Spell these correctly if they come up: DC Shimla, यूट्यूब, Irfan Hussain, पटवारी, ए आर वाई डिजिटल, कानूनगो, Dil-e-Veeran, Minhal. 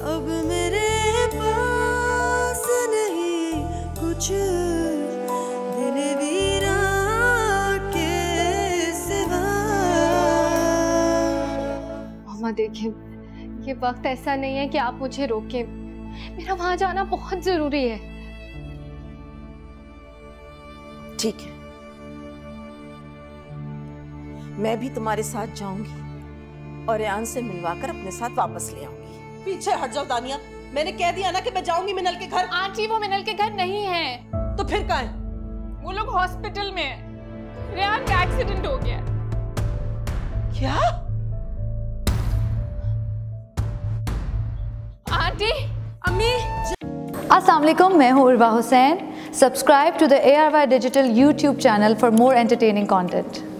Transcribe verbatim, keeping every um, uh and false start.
अब मेरे पास नहीं कुछ दिल-ए-वीरा के सिवा। मामा देखिए, ये वक्त ऐसा नहीं है कि आप मुझे रोकें। मेरा वहां जाना बहुत जरूरी है। ठीक है, मैं भी तुम्हारे साथ जाऊंगी और रेहान से मिलवाकर अपने साथ वापस ले आऊंगी। पीछे हट जाओ दानिया, मैंने कह दिया ना कि मैं जाऊंगी मिनल के घर। आंटी वो मिनल के घर नहीं है। तो फिर कहाँ है? वो लोग हॉस्पिटल में है। रेहान का एक्सीडेंट हो गया। क्या? आंटी, अम्मी। अस्सलाम वालेकुम, मैं हूँ Irfan Hussain. Subscribe to the ए आर वाई डिजिटल यूट्यूब channel for more entertaining content.